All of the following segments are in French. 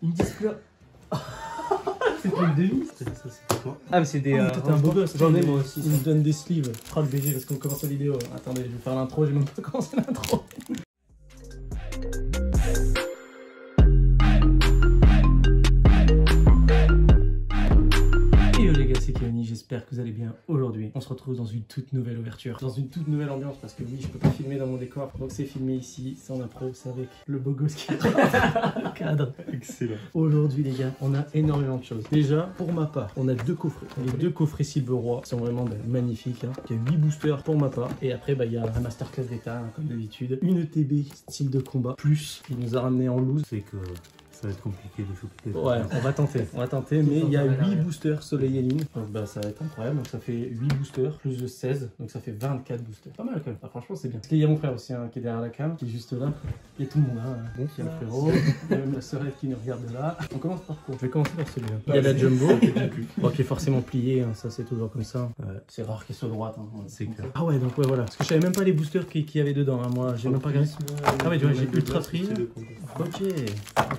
Ils me disent que là. C'est une demi. Ça, c'est pour toi. Ah, mais c'est des. Ah, t'es un beau gosse. J'en ai moi aussi. Ils me donnent des sleeves. Frappe BG parce qu'on commence la vidéo. Attendez, je vais faire l'intro. J'ai même pas commencé l'intro. J'espère que vous allez bien aujourd'hui. On se retrouve dans une toute nouvelle ouverture, dans une toute nouvelle ambiance parce que oui, je peux pas filmer dans mon décor. Donc c'est filmé ici, c'est en impro, c'est avec le beau gosse qui est le cadre. Excellent. Aujourd'hui les gars, on a énormément de choses. Déjà, pour ma part, on a deux coffrets. Les deux coffrets Silver Roi sont vraiment magnifiques. Hein. Il y a 8 boosters pour ma part. Et après, bah, il y a un masterclass d'état, hein, comme d'habitude. Une TB, style de combat, plus, qui nous a ramené en loose. C'est que... ça va être compliqué de choper. Ouais, on va tenter, mais il y a 8 boosters soleil et lune. Donc bah ça va être incroyable. Donc ça fait 8 boosters plus de 16. Donc ça fait 24 boosters. Pas mal quand même. Ah, franchement c'est bien. Parce qu'il y a mon frère aussi hein, qui est derrière la cam, qui est juste là. Il y a tout le monde hein. Donc il y a le frérot, il y a même la sœur qui nous regarde là. On commence par quoi? Je vais commencer par celui-là. Il y a la jumbo qui est forcément pliée, hein. Ça c'est toujours comme ça. C'est rare qu'elle soit droite. Hein. C'est clair. Ah ouais donc ouais voilà. Parce que je savais même pas les boosters qu'il y avait dedans. Hein. Moi j'ai même pas regardé. Ah ouais tu vois j'ai ultra tri. Ok,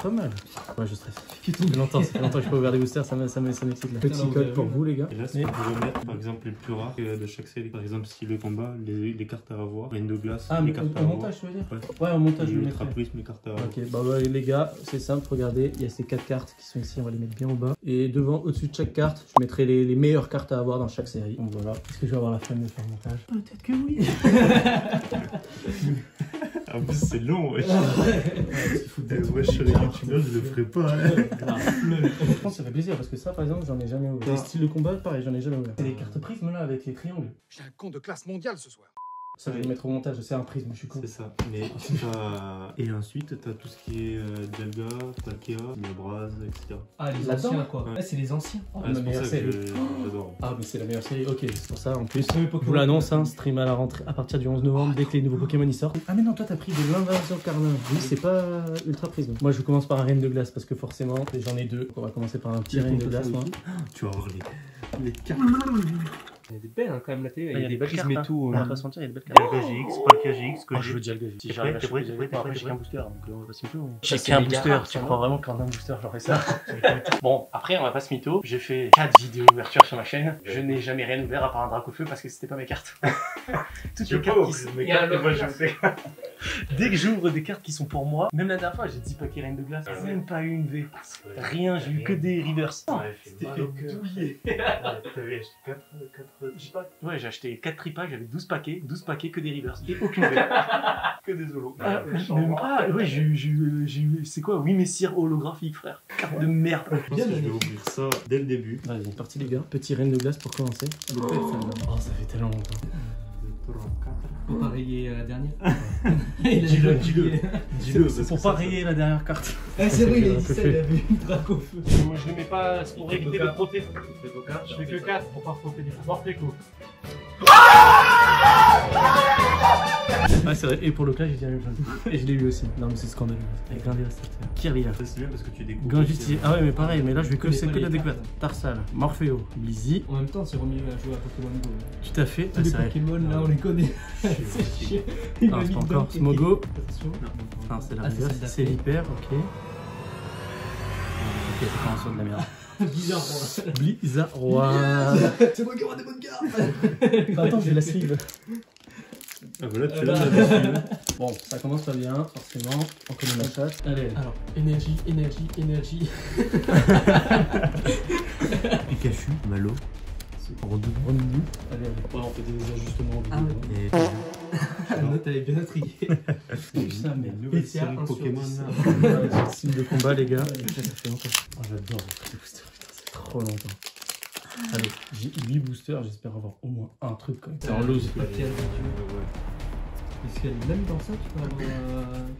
pas mal. Ouais, je stresse. Ça fait longtemps que je peux ouvrir des boosters, ça m'excite là. Petit code pour vous, les gars. Et là, c'est pour remettre par exemple les plus rares de chaque série. Par exemple, si le combat, les cartes à avoir, reine de glace, les cartes à avoir. Ah, montage, tu veux dire? Ouais, au montage, je vais mettre. Mes cartes à avoir. Ok, bah, les gars, c'est simple, regardez, il y a ces 4 cartes qui sont ici, on va les mettre bien au bas. Et devant, au-dessus de chaque carte, je mettrai les meilleures cartes à avoir dans chaque série. Donc voilà. Est-ce que je vais avoir la flemme de faire le montage? Peut-être que oui. Ah, c'est long, wesh. Wesh, les youtubeurs, je le ferai pas. Je pense que ça fait plaisir parce que ça, par exemple, j'en ai jamais ouvert. Les styles de combat, pareil, j'en ai jamais ouvert. C'est les cartes prismes là avec les triangles. J'ai un con de classe mondiale ce soir. Ça, je vais le mettre au montage, c'est un prisme, je suis con. C'est ça, mais et ensuite, t'as tout ce qui est Dialga, Palkia, Nebraz, etc. Ah, les anciens, quoi. Ouais. Ah, c'est les anciens. Oh, ah, c'est la meilleure série. Ah, mais c'est la meilleure série, ok, c'est pour ça. En plus, je vous l'annonce, hein, stream à la rentrée à partir du 11 novembre, dès que les nouveaux Pokémon y sortent. Ah, mais non, toi, t'as pris de l'invasion Carnin. Oui, c'est pas ultra prisme. Moi, je commence par un reine de glace parce que forcément, j'en ai deux. On va commencer par un petit reine de glace, moi. Tu vas avoir les cartes. Il y a des belles hein, quand même la télé, il y a des prismes et tout. On va pas se mentir, il y a des belles cartes. Palkia GX, Palkia GX, que je veux Dialga GX. Si j'arrive à choper Dialga, après j'ai un booster, donc on va passer le tour. J'ai un booster, tu crois vraiment qu'un booster j'aurais ça? Bon, après on va pas se mytho, j'ai fait 4 vidéos ouverture sur ma chaîne, je n'ai jamais rien ouvert à part un drac au feu parce que c'était pas mes cartes. Toutes les cartes qui sont mes cartes, moi je fais. Dès que j'ouvre des cartes qui sont pour moi, même la dernière fois j'ai 10 paquets reines de glace, même pas une V, rien, j'ai eu que des reverse. C'était douillé. T'avais acheté 4 packs. Ouais, j'ai acheté 4 tripacks, j'avais 12 paquets, 12 paquets que des reverse et aucune V. Que des holos. Ah, ouais, j'ai eu, c'est quoi, 8 messieurs holographiques, frère. Carte de merde. Je pense que je vais ouvrir ça dès le début. Allez, c'est parti, les gars. Petit reine de glace pour commencer. Oh, ça fait tellement longtemps. Pour pas rayer la dernière. Dis-le. Pour pas rayer la dernière carte. Ah, c'est vrai, il a dit ça, il avait une drac au feu. Moi je ne mets pas pour éviter de frotter. Je fais que 4 pour pas frotter du porte-écho. Ah c'est vrai, et pour le cas j'ai dit la même chose. Et je l'ai eu aussi. Non mais c'est scandaleux. Avec un des recettes. Kirby là. C'est bien parce que tu découvres. Ganjiti. Ah ouais mais pareil, mais là je vais que c'est que la découverte. Tarsal, Morpheo, Blizzy. En même temps on s'est remis à jouer à Pokémon Go. Tout à fait. Les Pokémon là on les connaît. C'est chiant. Non c'est pas encore. Smogo. Non c'est la reverse. C'est l'hyper, ok. Ok c'est pas en soi de la merde. Blizzard Roi. C'est moi qui aura des bonnes cartes. Attends j'ai la sleeve. Ah voilà, tu l'as là. Bon, ça commence pas bien, forcément. On connaît la chatte. Allez, alors, énergie. Pikachu, Malo. Redoubou. Allez, ouais, on fait des ajustements. La note elle est bien intriguée. Putain, mais nouvelle série Pokémon. Cible de combat, les gars. Ça fait longtemps. Oh, j'adore les boosters, putain, c'est trop longtemps. Allez, j'ai 8 boosters, j'espère avoir au moins un truc comme ça. C'est en loose. Est-ce qu'il y a même dans ça, tu peux avoir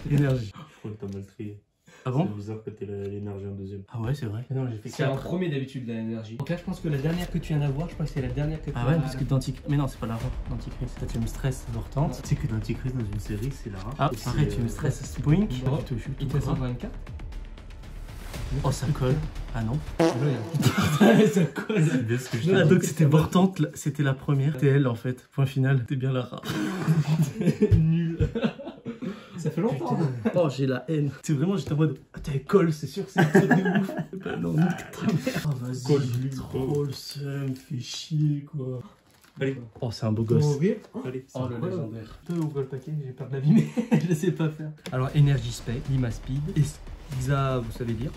l'énergie? Je crois que t'as mal trié. Ah bon? C'est bizarre que t'aies l'énergie en deuxième. Ah ouais, c'est vrai. Non, j'ai fait 4. C'est en premier d'habitude l'énergie. Donc là, je pense que la dernière que tu viens d'avoir, je crois que c'est la dernière que tu as. Ah ouais, parce que d'antique. Mais non, c'est pas la rare. D'antichrist. Là, tu me stresses, je retente. Tu sais que d'antichrist dans une série, c'est la rare. Ah, pareil, tu me stresses, c'est boink. Tu te 124. Oh ça colle. Ah non. Ça colle. Ah donc c'était importante, c'était la première TL en fait. Point final, t'es bien la rare. Nul. Ça fait longtemps. Oh, j'ai la haine. C'est vraiment, j'étais en mode, t'as Cole, c'est sûr, c'est un truc de ouf. Bah non, nique ta mère. Oh, vas-y, troll, ça me fait chier, quoi. Allez. Oh, c'est un beau gosse. Allez, oh, le légendaire. Deux ou le paquet, j'ai peur de l'abîmer. Je sais pas faire. Alors, Energy Spec, Lima Speed, Exa, vous savez dire.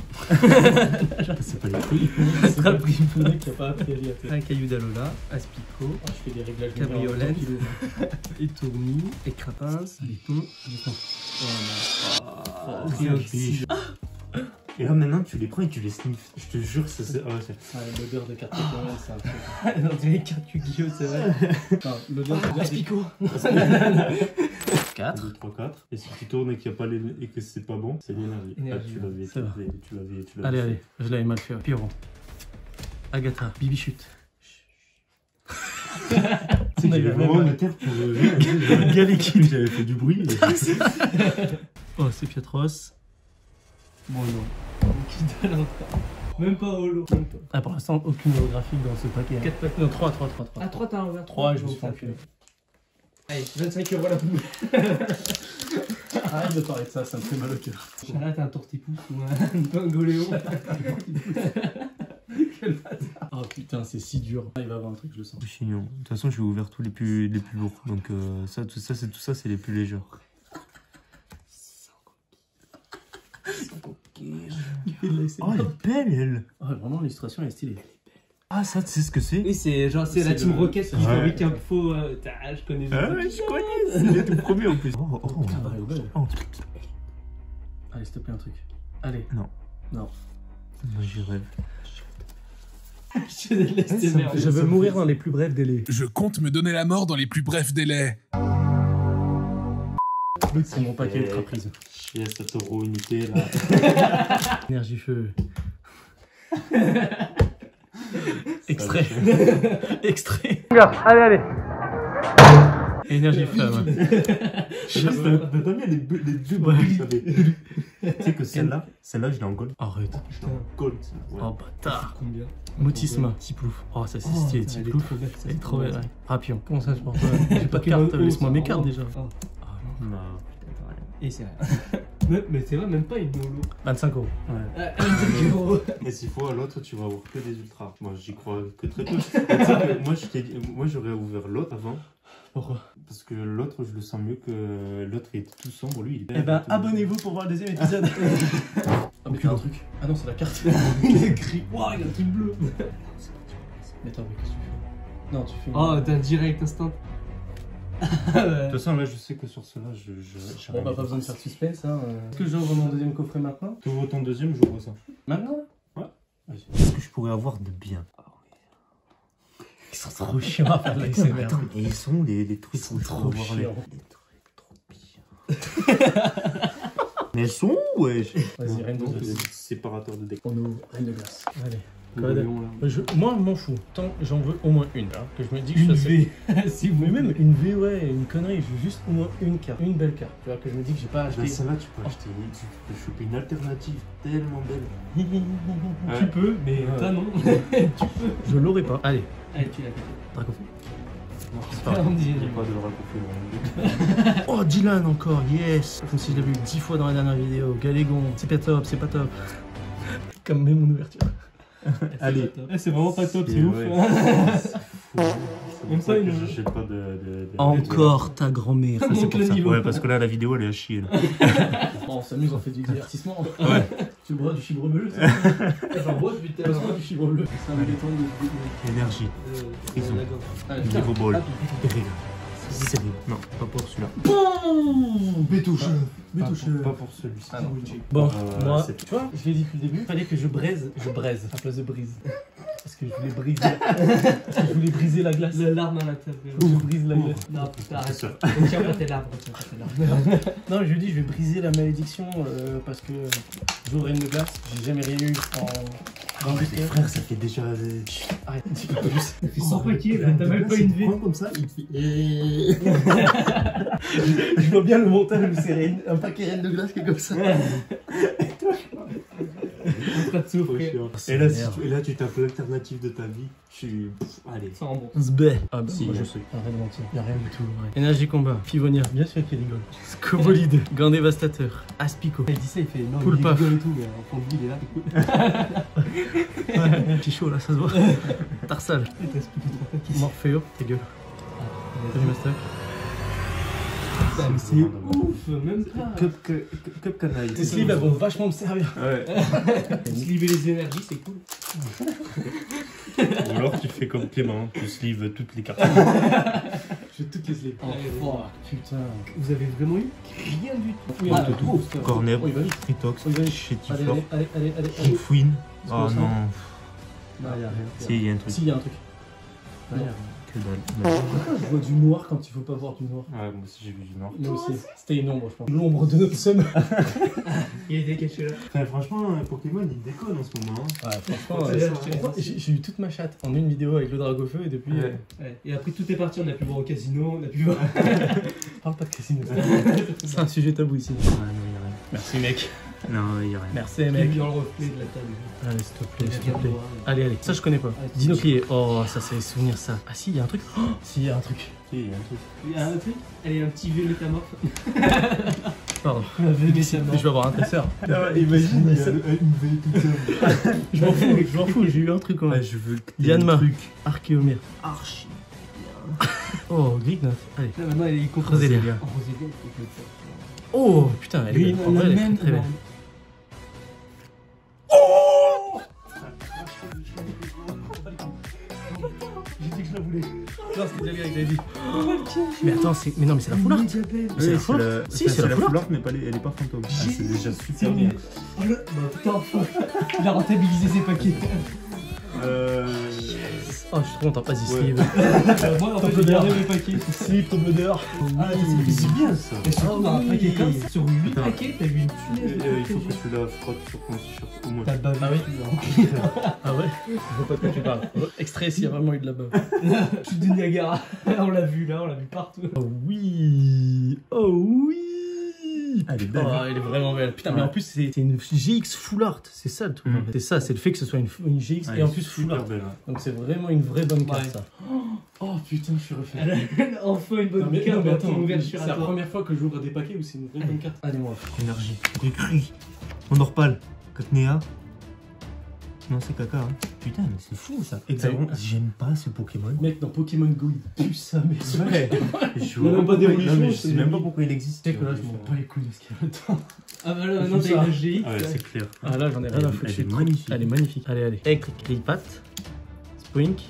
C'est pas les couilles. C'est pas le mec qui a pas appris à lire. Un caillou d'Alola, Aspico, oh, je fais des réglages Cabriolet, Étourni, Écrapins, Lépon, Trioxy. Et là maintenant tu les prends et tu les sniffes. Je te jure, ça c'est. Ah ouais, c'est. Ah, l'odeur de carte Pokémon, c'est un truc. Non, tu les cartes Yu-Gi-Oh, c'est vrai. Enfin, l'odeur de Aspico. 4. 3, 4. Et si tu tournes et qu'il n'y a pas les... et que c'est pas bon, c'est l'énergie. Ah, tu l'avais. Allez, allez, je l'avais mal fait. Piron. Agatha. Bibichute. Tu sais que j'avais vraiment une terre pour Galekid. J'avais fait du bruit. Oh, c'est Pietros. Bon non, même pas holo. Ah, pour l'instant, aucune holographique dans ce paquet. 4 packs, non, 3. Ah, 3 t'as ouvert. 3, je me suis enculé. Allez, 25 € la poule. Arrête de parler de ça, ça me fait mal au cœur. Là, t'as un tourtipousse ou un Bangoléon. Quel bâtard. Oh putain, c'est si dur. Il va avoir un truc, je le sens. De toute façon, j'ai ouvert tous les plus lourds. Donc, ça, tout ça, c'est les plus légers. Oh, elle est belle, elle! Oh, vraiment, l'illustration, elle est stylée. Ah, ça, tu sais ce que c'est? Oui, c'est genre, c'est la Team Rocket qui joue avec un faux. Je connais. Ah, ouais, je connais! C'est tout premier en plus. Oh, oh, oh. Allez, s'il te plaît, un truc. Allez. Non. Non. Moi, j'y rêve. Je veux mourir dans les plus brefs délais. Je compte me donner la mort dans les plus brefs délais. C'est mon paquet ultra prise. Chier, ça t'aura unité là. Énergie feu. Extrait. Extrait. Allez, allez. Énergie feu. T'as mis les deux balles, tu sais que celle-là, je l'ai en gold. Arrête. Je l'ai en gold. Oh bâtard. Combien? Motisma, Tiplouf. Oh, ça c'est stylé, Tiplouf. C'est trop belle. Rapion. Comment ça, je pense pas? J'ai pas de carte, laisse-moi mes cartes déjà. Non, et c'est vrai. Mais c'est vrai, même pas une holo. 25 €. Ouais. 25 €. Mais s'il faut, à l'autre, tu vas avoir que des ultras. Moi, j'y crois que très peu. Moi, j'aurais ouvert l'autre avant. Pourquoi? Parce que l'autre, je le sens mieux que l'autre, il était tout sombre. Lui, il est. Eh ben, abonnez-vous pour voir le deuxième épisode. Ah, mais il y a un truc. Ah non, c'est la carte. Il a écrit. Waouh, il a un truc bleu. Mais attends, mais qu'est-ce que tu fais? Non, tu fais. Oh, d'un direct instant. De toute façon, là, je sais que sur cela, on n'a pas besoin de faire de suspense. Hein. Est-ce que j'ouvre mon deuxième coffret maintenant? Tu ouvres ton deuxième, j'ouvre ça. Maintenant? Ouais. Qu'est-ce que je pourrais avoir de bien? Ils sont trop chiants à faire avec ces merdes. Et ils sont les trucs sont trop chiants. Les trucs trop bien. Mais elles sont, wesh. Vas-y, rien de séparateur de deck. On ouvre rien de glace. Allez. Moi, je m'en fous. Tant j'en veux au moins une. Hein, que je me dis que je suis assez. Si vous... Mais même une V, ouais, une connerie. Je veux juste au moins une carte. Une belle carte. Tu vois, que je me dis que j'ai pas acheté. Celle-là, tu peux acheter. Tu peux choper une alternative tellement belle. Ouais. Tu peux, mais toi non. Tu peux. Je l'aurais pas. Allez. Allez, tu l'as gagné. Dracophon. C'est pas de. Oh, Dylan encore, yes. Comme si je l'avais vu 10 fois dans la dernière vidéo. Galégon, c'est pas top, c'est pas top. Comme même mon ouverture. Allez, c'est vraiment pas top, c'est ouf. Même pas une. Encore ta grand-mère. Ouais, parce que là, la vidéo, elle est à chier. On s'amuse, on fait du divertissement. Tu bois du chibre bleu? J'en bois depuis tout à l'heure du chibre bleu. C'est un béton de. Énergie. Prison. Niveau ball. Sérieux. Non, pas pour celui-là. Boum! Bétouche. Bétouche. Pas pour celui-ci. Ah non. Bon, moi, tu vois, je l'ai dit depuis le début, il fallait que je braise, à place de brise. Parce que je voulais briser. Parce que je voulais briser la glace. La larme à l'intérieur. Je brise la glace. Non, putain, arrête. Tiens, pas tes larmes. Non, je lui dis, je vais briser la malédiction parce que j'ouvre une glace. J'ai jamais rien eu en. Non, mais tes frères, ça fait déjà. Arrête, un petit peu plus. Il fait 100 paquets là, t'as même pas une vie. Comme ça, il fait. Je vois bien le montage où c'est un paquet de glace qui est comme ça. en train de souffrir. Et là, tu tapes l'alternative de ta vie. Tu... allez. Ça rembourse. Zbeh. Ah bah si, moi je sais. Arrête de mentir. Y'a rien du tout. Énergie combat. Fivonia. Bien sûr qu'il rigole. Scobolide. Gant dévastateur. Aspico. Il dit ça, il fait énorme. Poulpaf. Il rigole et tout, mais en fond de il est là. Petit chaud là, ça se voit. Tarsal. Morpheo. T'es gueule. Master. C'est ouf, même pas. Cup canaille. Ces sleeves elles vont vachement me servir. Ouais. Sleever les énergies, c'est cool. Ou alors tu fais comme Clément, tu sleeves toutes les cartes. Je fais toutes les sleeves. Oh putain. Vous avez vraiment eu rien du tout. Ah, tout. Cornebre, Fritox, Chétifort, Fouine. Oh non. Non, y'a rien. Si, y'a un truc. Si, y'a un truc. Pourquoi je vois du noir quand il faut pas voir du noir? Ouais, moi aussi j'ai vu du noir. Moi aussi, c'était une ombre, je pense. L'ombre de notre somme. Il était caché là. Enfin, franchement, Pokémon il déconne en ce moment. Hein. Ouais, franchement, ouais, j'ai eu toute ma chatte en une vidéo avec le Dragofeu et depuis. Ouais. Ouais. Et après, tout est parti, on a pu voir au casino, on a pu voir. Parle pas de casino. C'est un sujet tabou ici. Ah, non, y a rien. Merci, mec. Non, il y a rien. Merci, mec. Dans le reflet de la table. Allez, s'il te plaît, s'il te plaît. Allez, allez. Ça, je connais pas. Dinoplié. Oh, ça, c'est souvenir, ça. Ah, si, il y a un truc. Oh, si, il y a un truc. Si, il y a un truc. Il y a un truc. Allez, un petit vieux métamorphe. Pardon. Je vais avoir un tresseur. Imagine, il y a une veille toute seule. Je m'en fous, j'ai eu un truc quand même. Je veux que t'aies un truc. Archéomir. Archi. Oh, Grignot. Allez. Là, maintenant, il est contre les gars. Oh, putain, elle est très belle. Oh! J'ai dit que je la voulais. Non, c'était déjà bien que j'avais dit. Mais attends, c'est... mais non, mais c'est la foularde. C'est la foularde. Si, c'est la foularde, mais elle est pas fantôme. C'est déjà super bien. Oh le... putain, il a rentabilisé ses paquets. Oh, je suis content, vas-y, sleeve. Moi, en fait, j'ai gardé mes paquets. Sleeve, ton bonheur. Ah, c'est bien ça. Et surtout, un paquet comme ça. Sur 8 paquets, t'as eu une punaise. Il faut que tu la frottes sur ton t-shirt au moins. T'as bavé. Ah ouais. Ah ouais. Je vois pas de quoi tu parles. Extrait s'il y a vraiment eu de la bave. Je suis du Niagara. On l'a vu là, on l'a vu partout. Oh oui. Oh oui. Elle est belle. Oh, elle est vraiment belle. Putain, ouais. Mais en plus, c'est une GX Full Art. C'est ça le truc. C'est ça, c'est le fait que ce soit une GX et en plus Full Art. Belle, ouais. Donc, c'est vraiment une vraie bonne carte, ça. Oh putain, je suis refait. Elle a enfin une bonne carte. C'est la première fois que j'ouvre des paquets où c'est une vraie bonne carte. Allez-moi. Énergie. Gris. On en reparle. Cacnea. Non, c'est caca. Hein. Putain, mais c'est fou ça. Hexagon, j'aime pas ce Pokémon. Mec, dans Pokémon Go, il pue ça, mais c'est vrai. Je vois même pas des religions. Je sais même pas pourquoi il existe. C'est que là, je m'en bats les couilles de ce qu'il y a dedans. Ah bah là, non, t'as une GX. Ah ouais, c'est clair. Ah là, j'en ai rien à foutre. Elle est magnifique. Elle est magnifique. Allez, allez. Electric Lillipat. Spoink.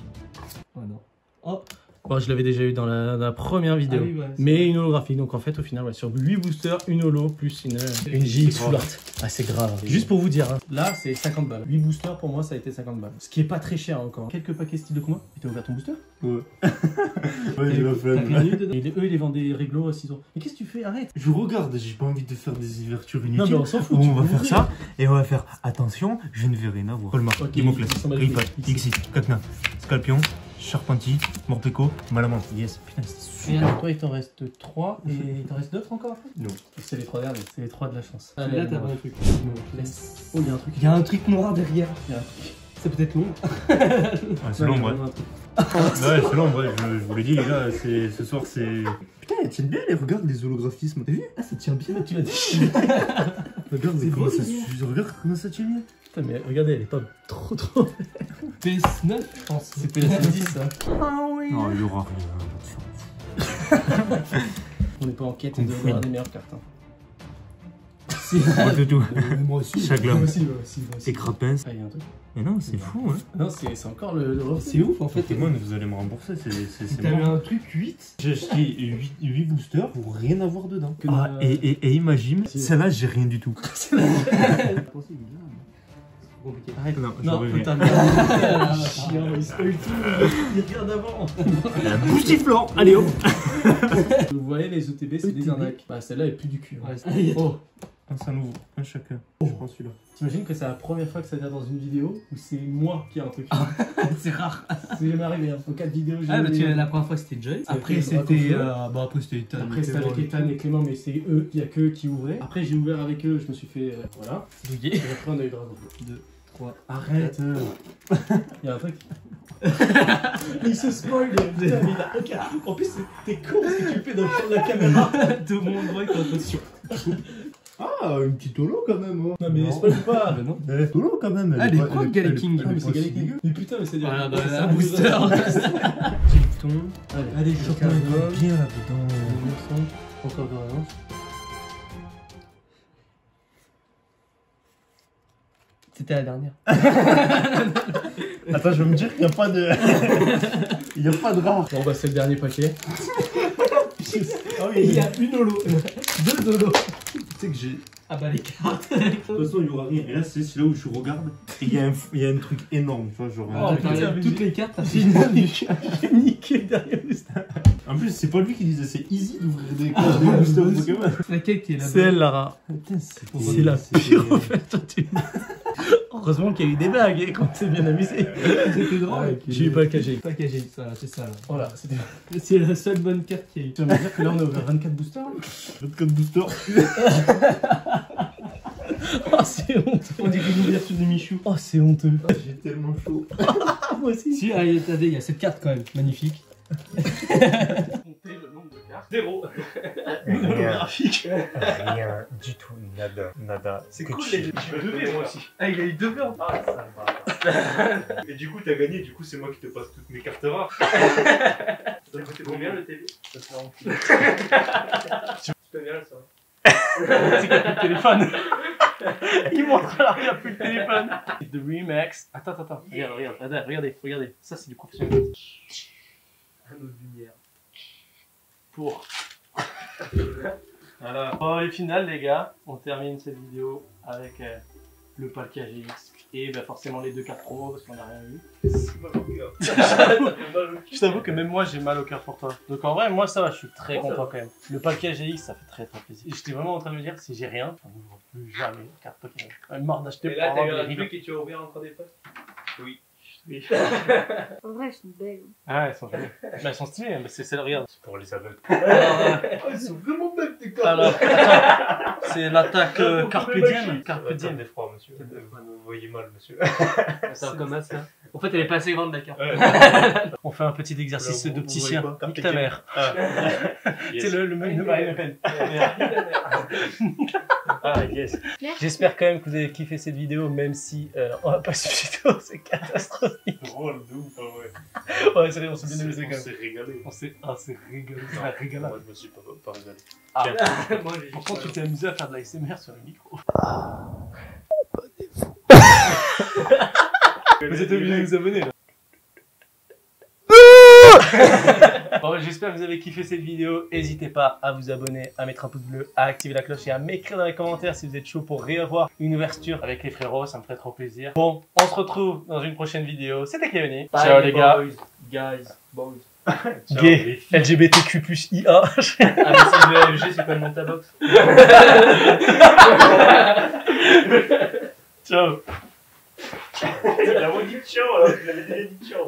Oh non. Oh. Bon, je l'avais déjà eu dans la première vidéo, ah oui, ouais, mais une holographique. Donc en fait, au final, ouais, sur 8 boosters, une holo plus une GX full art. Ah, c'est grave. Juste pour vous dire, hein, là, c'est 50 balles. 8 boosters, pour moi, ça a été 50 balles. Ce qui est pas très cher encore. Quelques paquets style de combat. T'as ouvert ton booster? Ouais. Ouais, j'ai la flemme. Eux, ils les vendent des réglos à 6 euros. Mais qu'est-ce que tu fais? Arrête. Je vous regarde, j'ai pas envie de faire des ouvertures inutiles. Non, mais on s'en fout. On va faire ça et on va faire attention, je ne vais rien avoir. Colmar, Dimoclès, Griffal, Dixie, Katna, Scalpion. Charpentier, Morpeko, Malamante. Yes, putain, c'est super. Et toi, il t'en reste 3 et il t'en reste d'autres encore? Non. C'est les 3 derniers, c'est les 3 de la chance. Allez, là, t'as pas un truc. Laisse. Oh, il y a un truc. Il y a un truc noir derrière. Il y a un truc. C'est peut-être l'ombre. Ah, c'est l'ombre, ouais. Ouais, c'est l'ombre, ouais. Je vous l'ai dit, les gars, ce soir, c'est. Putain, elle tient bien, elle regarde les holographismes. T'as vu? Ah, ça tient bien, tu l'as déchiré. Regarde comment ça tient bien. Putain, mais regardez, elle est pas trop. PS9, je pense. C'est PS10, ça. Ah oui. Non, il y aura rien. On n'est pas en quête de voir les meilleures cartes. Si. Moi, de tout. Moi aussi. Chaque homme. C'est crapin. Ah, il y a un truc. Mais non, c'est fou, hein. Non, c'est encore le. C'est ouf, en fait. Moi, vous allez me rembourser. T'as eu un truc 8. J'ai acheté 8 boosters pour rien avoir dedans. Ah, et imagine, celle-là, j'ai rien du tout. Celle-là, compliqué. Arrête, non, putain, mais... Chien, il spoil tout, il regarde avant. La bouche du flanc, allez hop. Vous voyez, les OTB, c'est des arnaques. Bah, celle-là est plus du cul. Hein. Oh. C'est un nouveau, un chacun. Oh. Je prends celui-là. T'imagines que c'est la première fois que ça vient dans une vidéo où c'est moi qui ai un truc. C'est rare. C'est jamais arrivé, hein. Faut 4 vidéos. Ah, parce que la première fois c'était Joy. Après c'était Ethan. Après c'était avec Ethan et Clément, mais c'est eux, il n'y a qu'eux qui ouvraient. Après j'ai ouvert avec eux, je me suis fait. Voilà. Dougué. Et après on a eu Dragon. 2, 3. Arrête. Il y a un truc. Il se spoil, putain, mais il a aucun. En plus t'es con, c'est que tu fais dans le fond de la caméra. De mon droit, attention. Ah, une petite holo quand même. Hein. Non mais spoil pas. Elle est holo quand même. Elle est propre, Galaking. Mais c'est Galaking. Mais putain, mais c'est-à-dire... Voilà, bah un booster. Allez, chopin. Bien là, putain. Encore de relance. C'était la dernière. Attends, je veux me dire qu'il n'y a pas de... Il n'y a pas de rare. Bon bah c'est le dernier paquet. Oh, il y a une holo. Deux holos. Que j'ai abalé les cartes. De toute façon, il n'y aura rien. Et là, c'est là où je regarde. Et il y a un truc énorme. Tu vois, genre, oh, putain, toutes les cartes, t'as j'ai niqué derrière le stade. En plus, c'est pas lui qui disait c'est easy d'ouvrir des cartes de booster Pokémon. Laquelle qui est là-bas ? C'est elle, Lara. C'est la pire offerte. Heureusement qu'il y a eu des blagues quand on s'est bien amusé. C'était drôle. J'ai eu pas cagé. Pas cagé, c'est ça. Voilà, c'est la seule bonne carte qu'il y a eu. Tu vas me dire que là on a ouvert 24 boosters. 24 boosters. Oh, c'est honteux. On dirait une ouverture de Michou. Oh, c'est honteux. Oh, j'ai tellement chaud. Moi aussi. Si, attendez, il y a cette carte quand même. Magnifique. Comptez le nombre de cartes. 0. Monographique. Rien du tout. Nada. Nada. C'est cool. Je vais lever moi aussi. Ah, il a eu 2 heures. Ah, ça va. Et du coup, t'as gagné. Du coup, c'est moi qui te passe toutes mes cartes rares. Ça t'a coûté combien le TV? Ça se fait en plus. Tu t'aimes bien ça? C'est quoi le téléphone? Il montre là, il n'y a plus de téléphone. The Remax. Attends. Regardez. Ça, c'est du professionnel. Notre lumière. Pour. Voilà. Bon, et final, les gars, on termine cette vidéo avec le Palkia GX et ben, forcément les 2 cartes promo parce qu'on n'a rien vu. C'est mal au cœur. Je t'avoue que même moi j'ai mal au cœur pour toi. Donc en vrai, moi ça va, je suis très content quand même. Le Palkia GX, ça fait très plaisir. J'étais vraiment en train de me dire si j'ai rien, on n'ouvre plus jamais de carte Pokémon. Marre d'acheter pour avoir des rideaux. Et là, t'as eu un truc et tu as ouvert encore des postes? Oui. Oui. En vrai, elles sont belles. Ah, elles sont jolies. Mais elles sont stylées, mais c'est celle-là, regarde. C'est pour les aveugles. Oh, elles sont vraiment belles, tes cartes. C'est l'attaque Carpe Diem. Carpe Diem. Des froids, monsieur. Vous voyez mal, monsieur. C'est comme ça. En fait, elle est pas assez grande, la carte. On fait un petit exercice d'opticien. Nique ta mère. C'est le mec de Marine Le Pen. Ah, yes. J'espère quand même que vous avez kiffé cette vidéo, même si on va pas suivre tout, c'est catastrophique. Drôle de ouf, ouais. Ouais, c'est vrai, on s'est bien amusé quand même. On s'est régalé. Ah, c'est régalé. Moi, je me suis pas régalé. Ah, moi, j'ai. Pourquoi tu t'es amusé à faire de l'ASMR sur le micro? Ah, pas des fous. Vous êtes obligés de vous abonner, là. Bon, j'espère que vous avez kiffé cette vidéo. N'hésitez pas à vous abonner, à mettre un pouce bleu, à activer la cloche et à m'écrire dans les commentaires si vous êtes chaud pour réavoir une ouverture avec les frérots, ça me ferait trop plaisir. Bon, on se retrouve dans une prochaine vidéo. C'était KEONII. Ciao les gars. Guys, boys. Gay, LGBTQ plus IA. Ah mais si je veux LG, c'est pas le montabox. Ciao. Il a dit ciao alors qu'il avait déjà dit ciao.